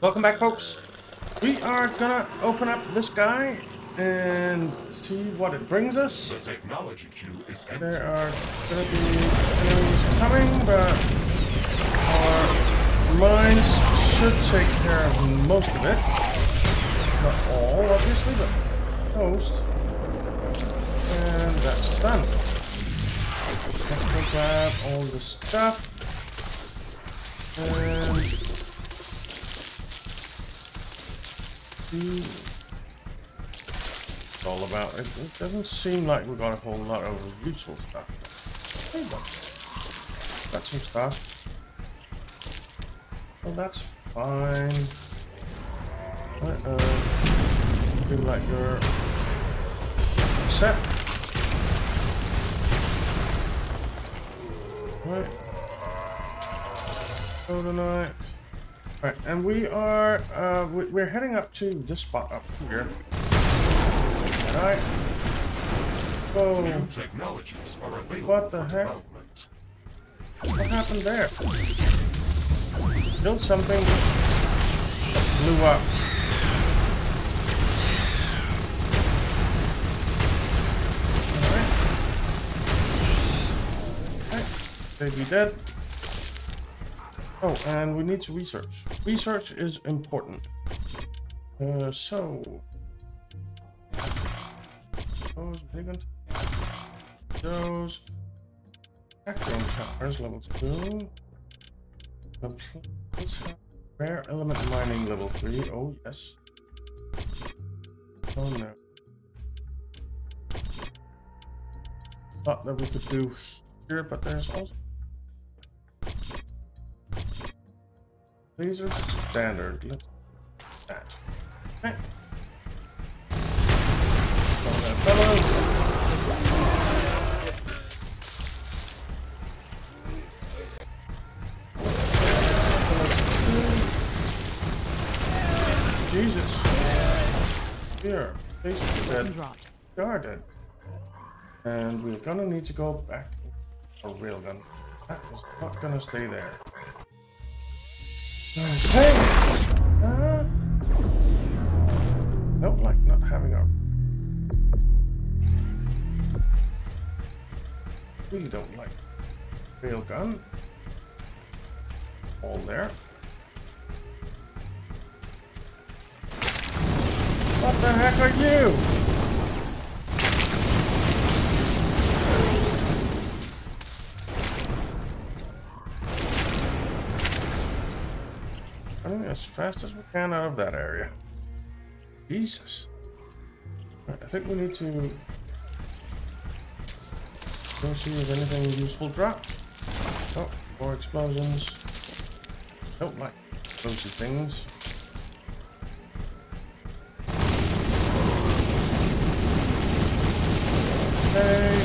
Welcome back, folks. We are gonna open up this guy and see what it brings us. The technology queue is empty. There are gonna be enemies coming, but our mines should take care of most of it. Not all, obviously, but most. And that's done. Let's grab all the stuff. And it's all about it. It doesn't seem like we've got a whole lot of useful stuff. There you go. Got some stuff. Well, that's fine. Do like your set. Right. Go tonight. Alright, and we are, we're heading up to this spot up here. Alright. Whoa. New technologies are available. What the heck? What happened there? Built something that blew up. Alright. They'd be dead. Oh, and we need to research. Research is important. Those big ones. Those echoing towers, level 2. Rare element mining, level 3. Oh, yes. Oh, no. Thought that we could do here, but there's also. These are standard. Let's do that. Okay. All that fellow. Jesus. Here. These are dead. They are dead. And we're gonna need to go back. A railgun. That is not gonna stay there. Okay. Nope, like not having a. Really don't like railgun. All there. What the heck are you? As fast as we can out of that area. Jesus. Right, I think we need to go see if anything useful dropped. Oh, more explosions. Don't like explosive things. Okay.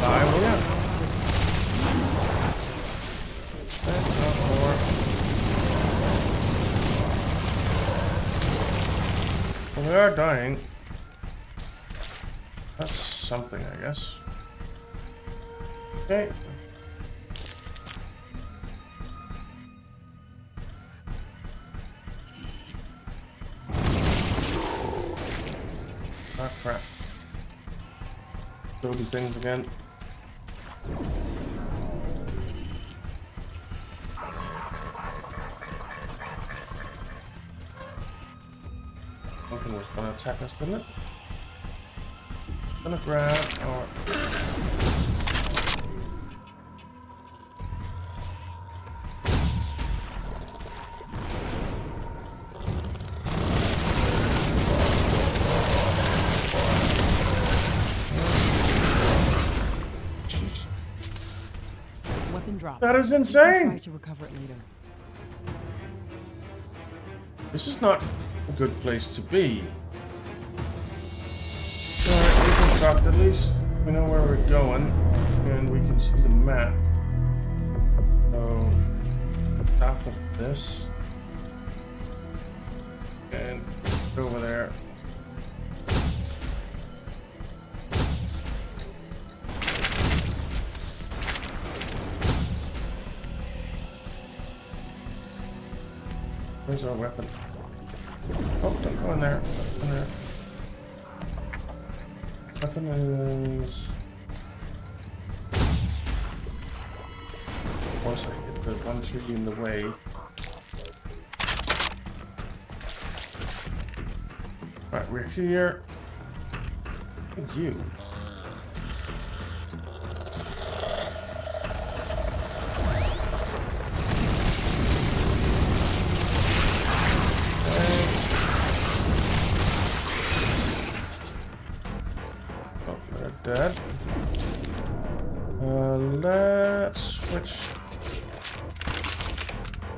Die we up. We are dying. That's something, I guess. Okay. Ah, crap. Building things again. Something was gonna attack us, didn't it? Gonna grab our. Jeez. Weapon drop. That is insane. Try to recover it later. This is not a good place to be. Alright, we can drop. At least we know where we're going and we can see the map. So south of this and over there. Where's our weapon? Oh, don't go in there. In there. Weapon is... Of course I hit the one tree in the way. Right, we're here. Look at you. Dead. Let's switch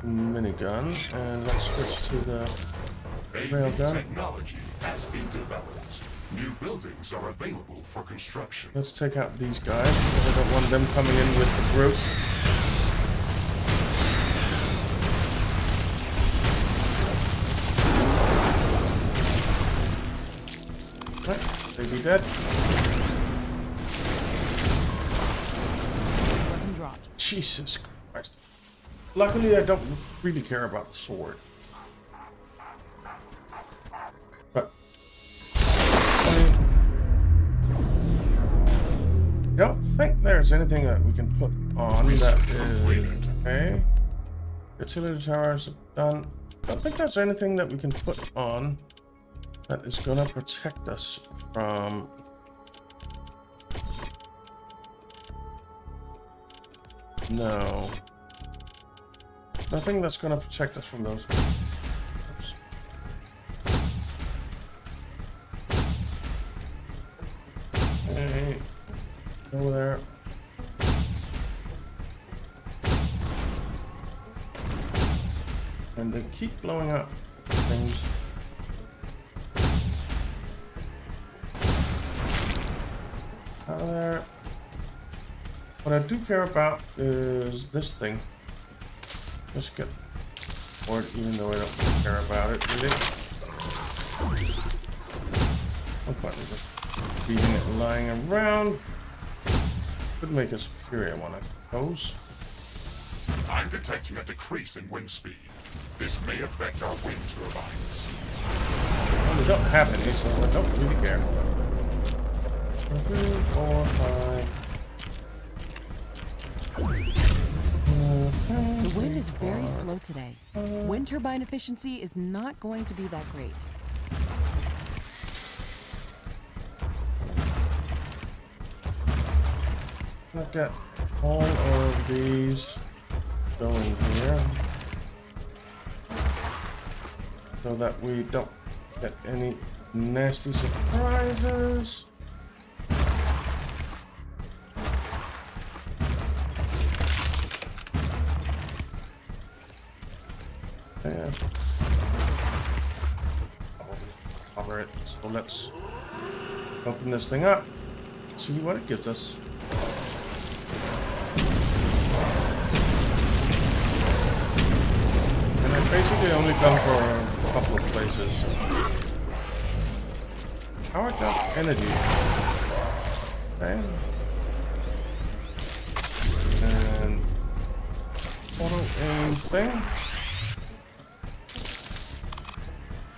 minigun and let's switch to the railgun. Technology has been developed. New buildings are available for construction. Let's take out these guys because I don't want them coming in with the group. Right, they'd be dead. Jesus Christ. Luckily, I don't really care about the sword. But... I mean, don't think there's anything that we can put on that is... Okay. The utility towers are done. Don't think there's anything that we can put on that is gonna protect us from... No. Nothing that's gonna protect us from those. Oops. Hey, over there. And they keep blowing up things. Out of there. What I do care about is this thing. Just get bored, even though I don't care about it really. I'm probably just leaving it lying around. Could make a superior one, I suppose. I'm detecting a decrease in wind speed. This may affect our wind turbines. Well, we don't have any, so I don't really care. 3, 4, 5. The wind is very slow today. Wind turbine efficiency is not going to be that great. I've got all of these going here so that we don't get any nasty surprises. Yeah. Cover it. So let's open this thing up. See what it gives us. And I've basically only gone for a couple of places. Power dump energy. Okay. And auto aim thing.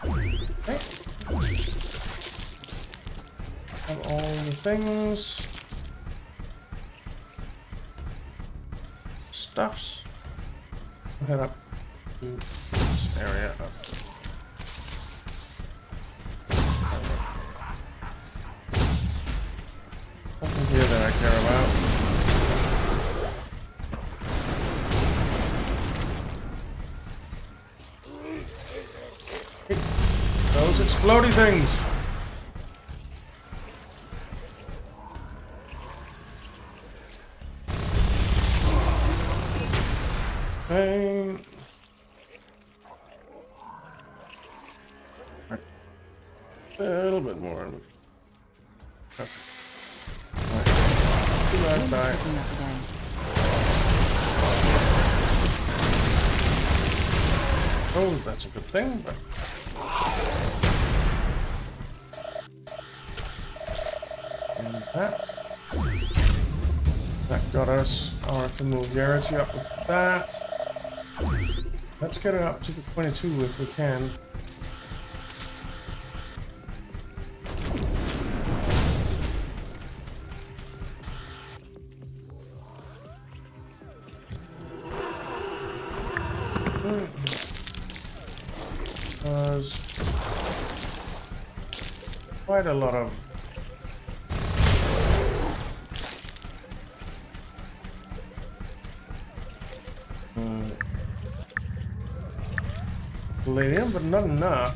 Okay. Have all the things. Stuffs. We'll head up to this area up. Nothing here that I care about. Hey. Those explodey things! Hey. Right. A little bit more. Okay. Alright. Too bad, bye. Oh, that's a good thing, but... And that got us our familiarity up with that. Let's get it up to the 22 if we can. There's quite a lot of palladium, but not enough.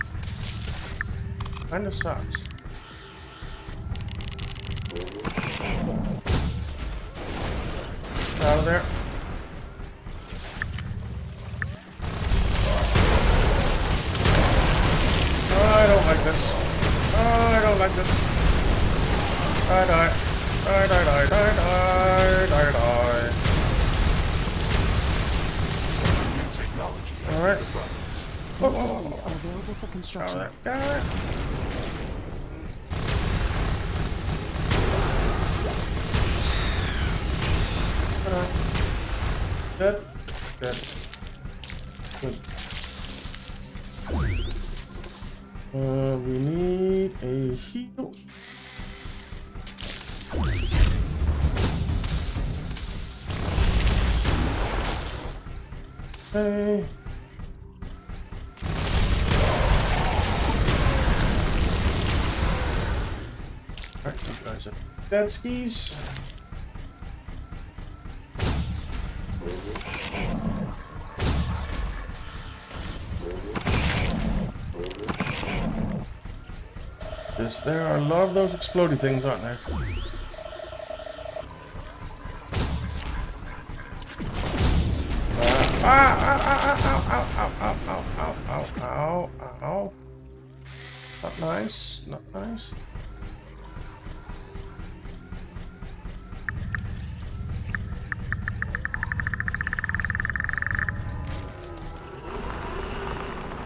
Kinda sucks. Get out of there. I don't like this. I don't like this. Die, die. Die, die, die, die, die, die, die. Alright. Whoa, whoa, whoa, whoa. Are available for construction. All right. Good. Good. Good. We need a heal. Hey. Okay. Alright, you guys are dead skis. Yes, there are a lot of those exploding things, aren't there? Ow. Not nice, not nice.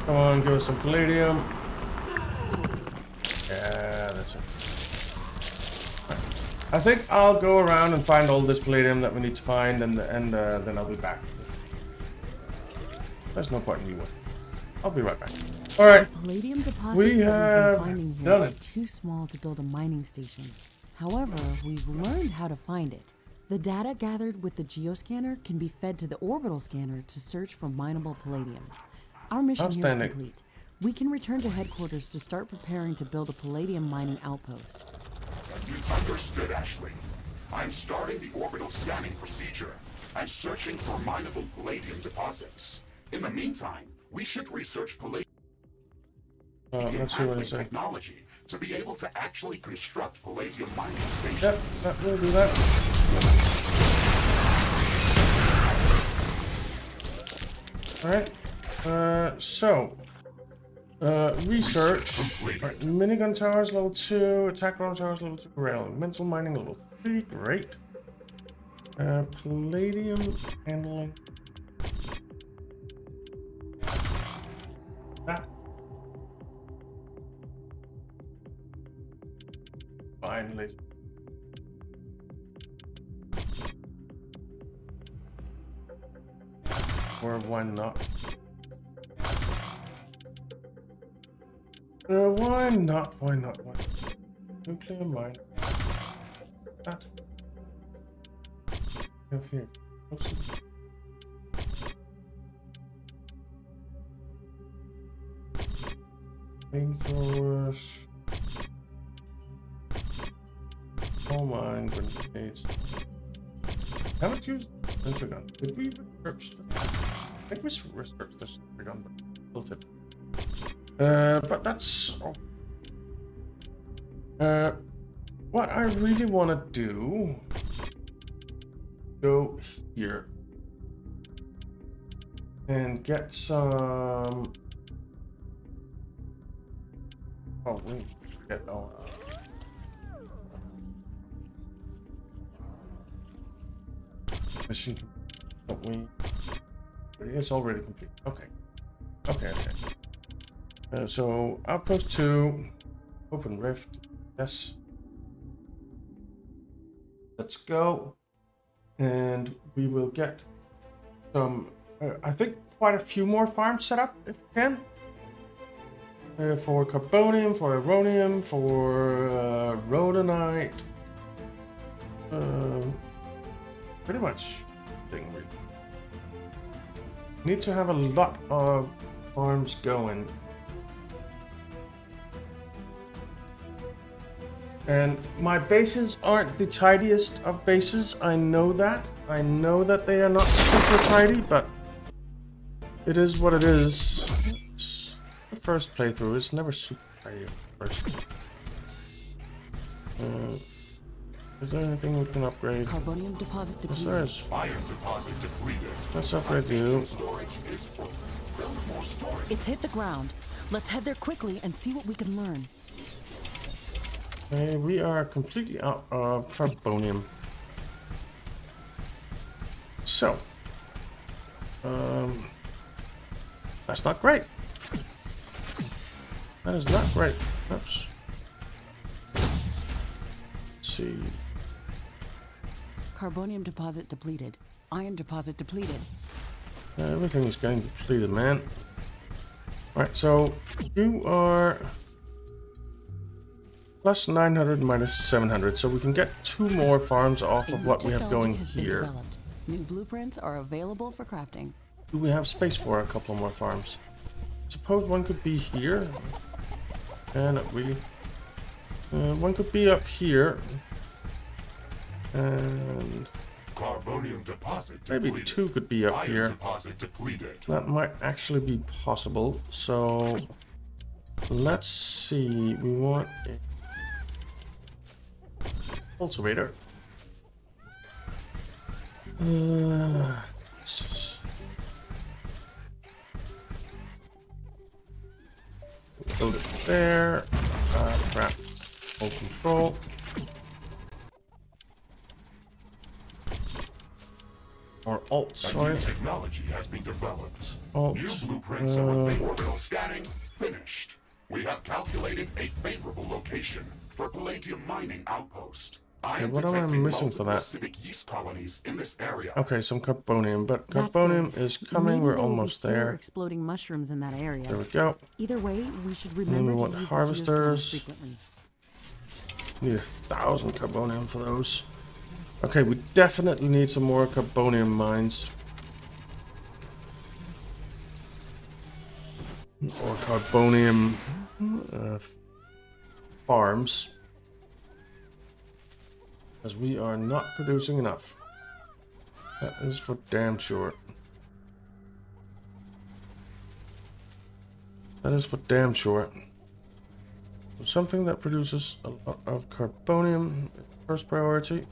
Come on, give us some palladium. Yeah, that's it. Right. I think I'll go around and find all this palladium that we need to find, and then I'll be back. There's no point in you one. I'll be right back. All right. Palladium deposits we have done it. Too small to build a mining station. However, we've learned how to find it. The data gathered with the geoscanner can be fed to the orbital scanner to search for mineable palladium. Our mission here is complete. We can return to headquarters to start preparing to build a palladium mining outpost. You've understood, Ashley. I'm starting the orbital scanning procedure and searching for mineable palladium deposits. In the meantime, we should research palladium technology to be able to actually construct palladium mining stations. Yep, that will do that. All right. Research. Right, minigun towers level 2, attack ground towers level 2, rail, mental mining level 3, great. Palladium handling. That. Finally. Or why not? Why not? Why not? Why not? Nuclear mine. That. Up here. What's this? Flame throwers. All mine grenades. Haven't used the sensor gun. Did we research this? I think we researched the sensor gun, but built it. But that's... what I really want to do... Go here. And get some... Oh, we need to get on. Machine... Don't we... It's already complete. Okay. Okay, okay. So outpost 2, open rift, yes. Let's go, and we will get some I think quite a few more farms set up if we can. For carbonium, for ironium, for rhodonite. Pretty much thing. We need to have a lot of farms going. And my bases aren't the tidiest of bases, I know that. I know that they are not super tidy, but it is what it is. It's the first playthrough is never super tidy at first. Is there anything we can upgrade? Carbonium deposit depleted. Yes, iron deposit depleted. Let's upgrade you. It's hit the ground. Let's head there quickly and see what we can learn. Okay, we are completely out of carbonium. So, that's not great. That is not great. Oops. Let's see. Carbonium deposit depleted. Iron deposit depleted. Everything is getting depleted, man. All right, so you are plus 900 minus 700, so we can get two more farms off of what we have going here. New blueprints are available for crafting. Do we have space for a couple more farms? Suppose one could be here. And not really. One could be up here. And carbonium deposit depleted. Maybe two could be up here. That might actually be possible. So let's see. We want a cultivator. Build it there. Crap. Full control. Or alt, sorry. Technology has been developed. Alt. New blueprints of orbital scanning finished. We have calculated a favorable location for palladium mining outpost. Okay, what am I missing for that? Yeast colonies in this area. Okay, some carbonium, but carbonium is coming. Maybe we're almost there. Exploding mushrooms in that area. There we go. Either way, we should remember to use harvesters frequently. Need 1,000 carbonium for those. Okay, we definitely need some more carbonium mines. Or carbonium farms. As we are not producing enough. That is for damn sure. That is for damn sure. So something that produces a lot of carbonium is first priority.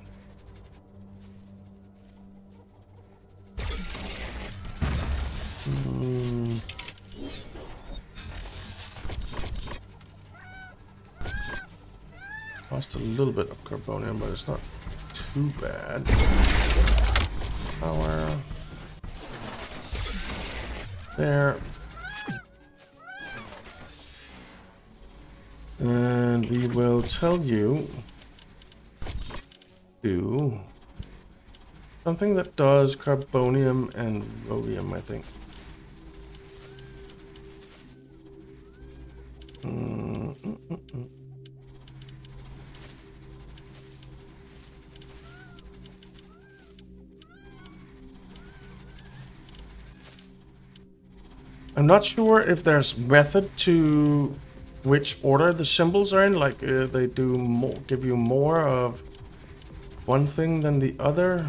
Lost a little bit of carbonium, but it's not too bad. Power. There. And we will tell you to something that does carbonium and rhodium, I think. I'm not sure if there's method to which order the symbols are in, like they do more, give you more of one thing than the other.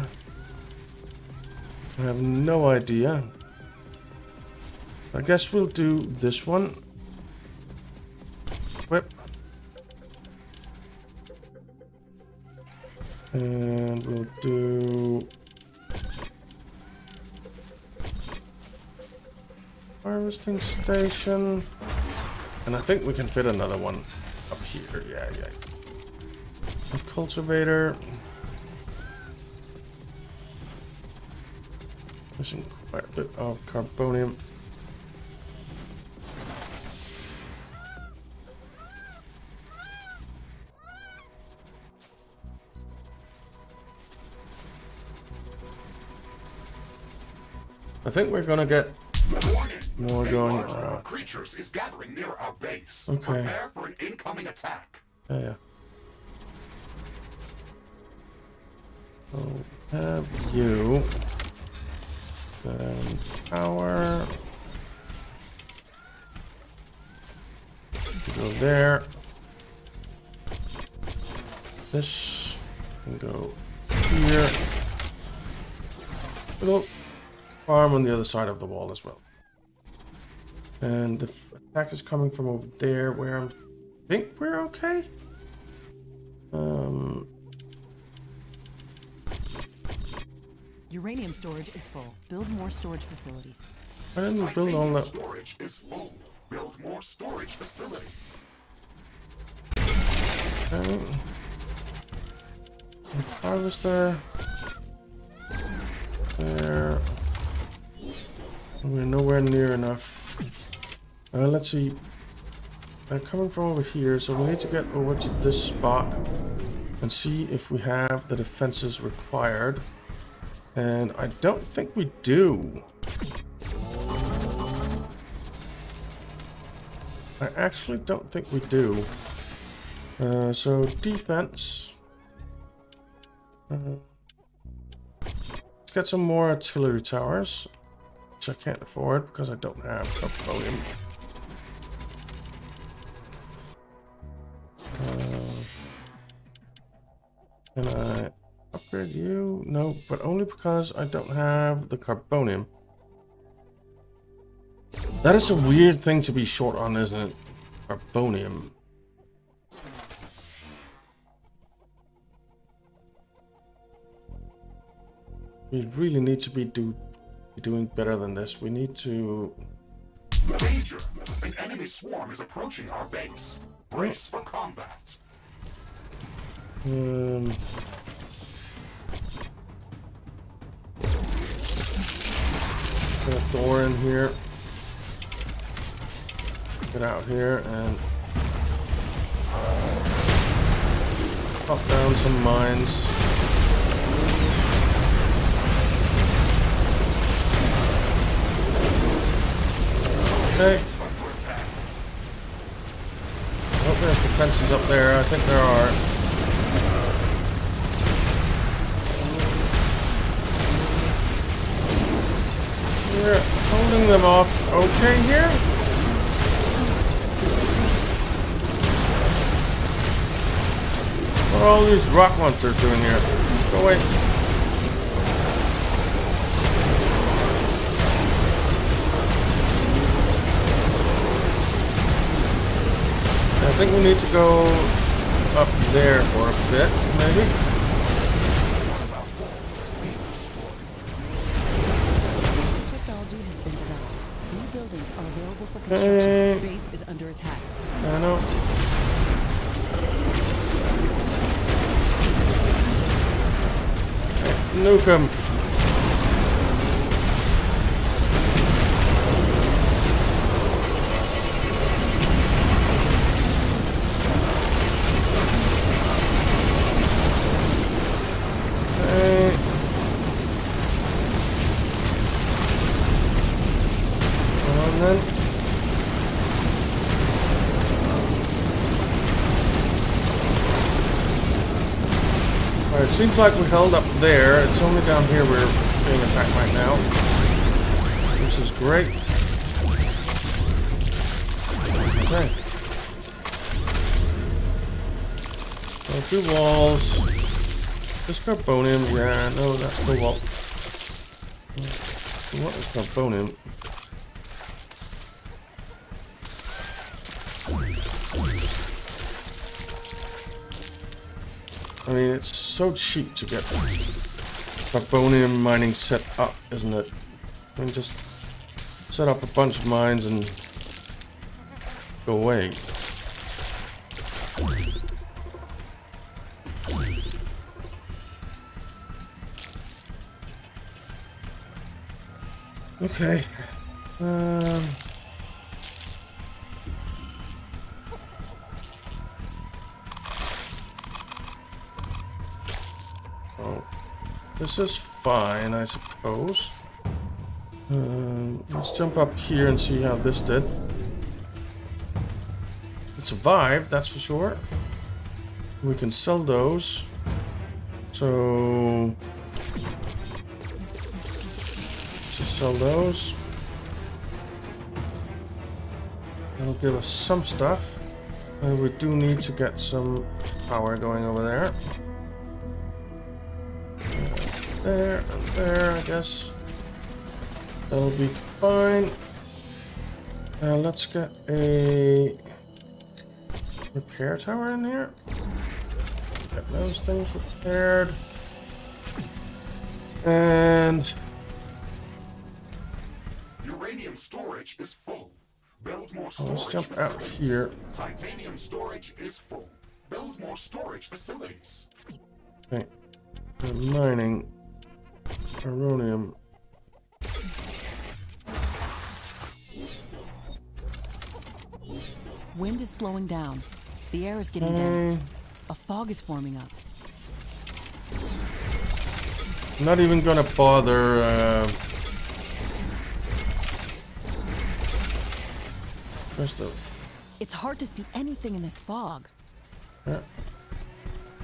I have no idea. I guess we'll do this one. Whip. And we'll do harvesting station, and I think we can fit another one up here. Yeah. A cultivator. Missing quite a bit of carbonium. I think we're gonna get more going. Creatures is gathering near our base. Okay. Prepare for an incoming attack. Oh, yeah. I'll have you then power. Go there. This can go here. Little farm on the other side of the wall as well. And the attack is coming from over there, where I think we're okay. Uranium storage is full. Build more storage facilities. I didn't build all that. Storage is full. Build more storage facilities. Okay. Harvester. There. We're nowhere near enough. Let's see. They're coming from over here, so we need to get over to this spot and see if we have the defenses required. And I don't think we do. I actually don't think we do. So defense. Let's get some more artillery towers, which I can't afford because I don't have petroleum. Can I upgrade you? No, but only because I don't have the carbonium. That is a weird thing to be short on, isn't it? Carbonium. We really need to be doing better than this. We need to... Danger! An enemy swarm is approaching our base. Brace for combat. Put a door in here. Get out here and pop down some mines. Okay. I hope there's defenses up there. I think there are. We're holding them off okay here. What are all these rock monsters doing here? Go away. I think we need to go up there for a bit, maybe. Technology has been developed. New buildings are available for construction. The base is under attack. I know. Nuke him. Okay. Come on then. Alright, seems like we held up there. It's only down here we're being attacked right now, which is great. Okay. Go through walls. There's carbonium. Yeah, no, that's cobalt. What is carbonium? I mean, it's so cheap to get carbonium mining set up, isn't it? I mean, just set up a bunch of mines and go away. Okay. This is fine, I suppose. Let's jump up here and see how this did. It survived, that's for sure. We can sell those. So just sell those. That'll give us some stuff. And we do need to get some power going over there. There and there, I guess. That'll be fine. Let's get a repair tower in here. Get those things repaired. And uranium storage is full. Build more storage. Let's jump out here. Titanium storage is full. Build more storage facilities. Okay. And mining. Uranium. Wind is slowing down. The air is getting dense. A fog is forming up. Not even gonna bother It's hard to see anything in this fog. Yeah.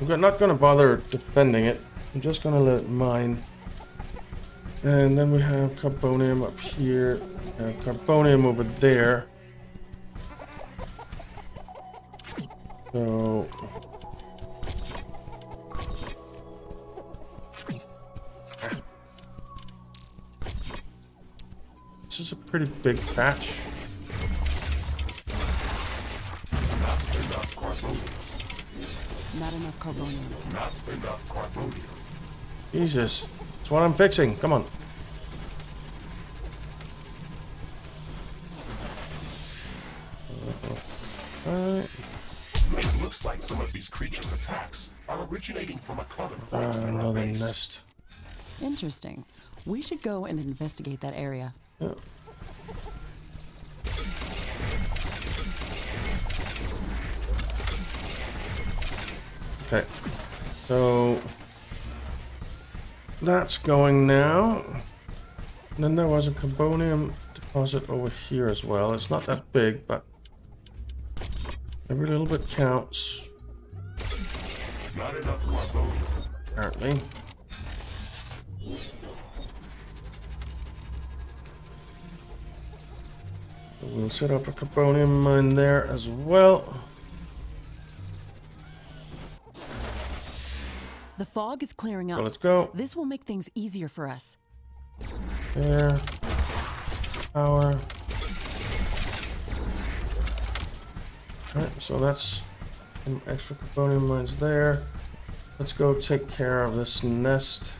I'm not gonna bother defending it. I'm just gonna let it mine. And then we have carbonium up here, carbonium over there. So this is a pretty big patch. Not enough carbonium. Not enough carbonium. Jesus, that's what I'm fixing. Come on. It looks like some of these creatures' attacks are originating from a common place. Another nest. Interesting. We should go and investigate that area. Yeah. Okay, so that's going now. And then there was a carbonium deposit over here as well. It's not that big, but every little bit counts. Not enough carbonium. Apparently. So we'll set up a carbonium mine there as well. The fog is clearing up. So let's go. This will make things easier for us. There. Power. Alright, so that's some extra carbonium mines there. Let's go take care of this nest.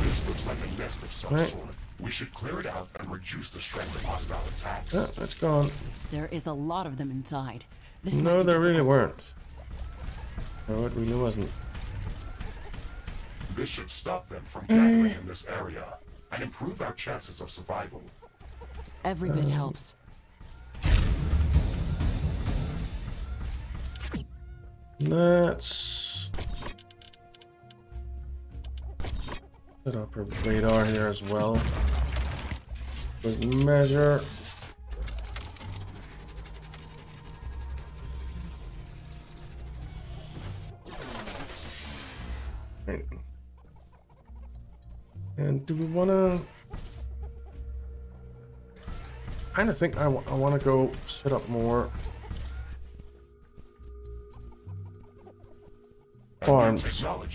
This looks like a nest of some sort. We should clear it out and reduce the strength of hostile attacks. Yeah, that's gone. There is a lot of them inside. This no, there really weren't. No, it really wasn't. This should stop them from gathering in this area and improve our chances of survival. Every bit helps. Let's set up our radar here as well. Measure. And do we wanna? I kinda think I wanna go set up more farms.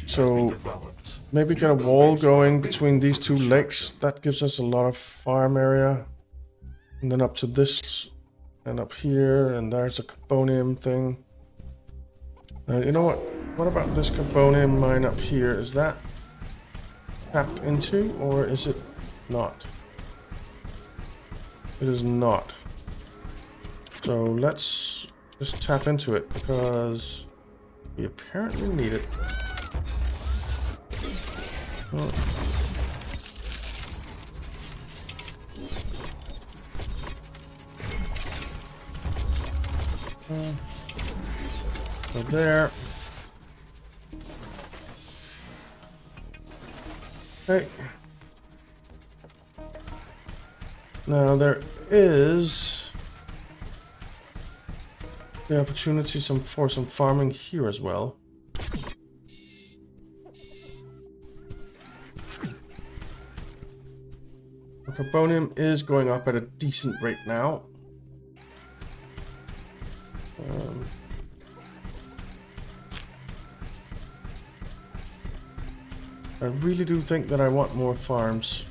So maybe get a wall going between these two lakes. That gives us a lot of farm area. And then up to this, and up here, and there's a carbonium thing. You know what? What about this carbonium mine up here? Is that tapped into, or is it not? It is not. So let's just tap into it, because we apparently need it. So there. Okay. Now there is the opportunity for some farming here as well. Carbonium is going up at a decent rate now. I really do think that I want more farms.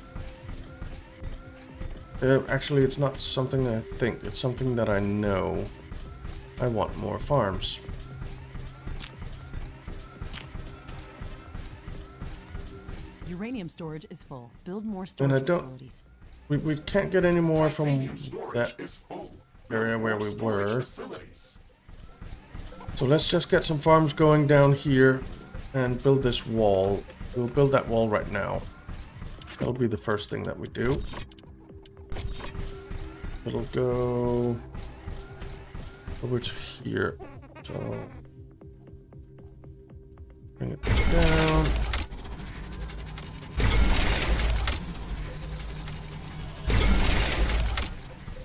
Actually, it's not something that I think, it's something that I know. I want more farms. Uranium storage is full. Build more storage facilities. We can't get any more from that area where we were. So let's just get some farms going down here and build this wall. We'll build that wall right now. That'll be the first thing that we do. It'll go over to here. So bring it down.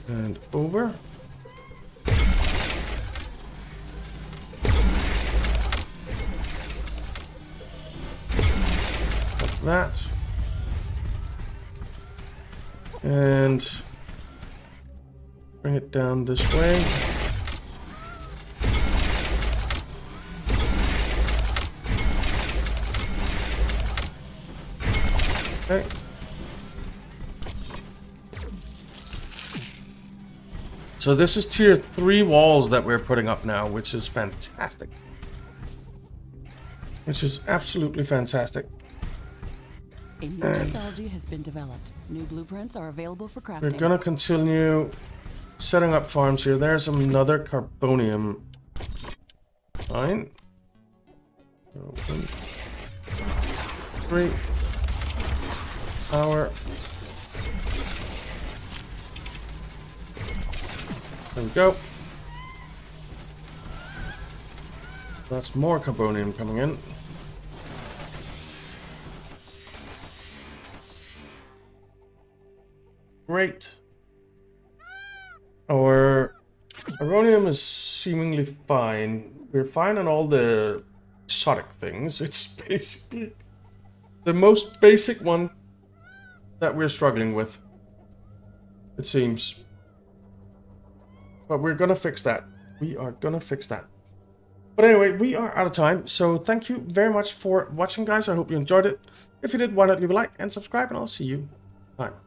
And over. That and bring it down this way. Okay. So this is tier 3 walls that we're putting up now, which is fantastic. Which is absolutely fantastic. A new technology has been developed. New blueprints are available for crafting. We're gonna continue setting up farms here. There's another carbonium mine. 1, 3. Power. There we go. That's more carbonium coming in. Great. Our Aronium is seemingly fine. We're fine on all the exotic things. It's basically the most basic one that we're struggling with, it seems. But we're gonna fix that. We are gonna fix that. But anyway, we are out of time. So thank you very much for watching, guys. I hope you enjoyed it. If you did, why not leave a like and subscribe, and I'll see you next time.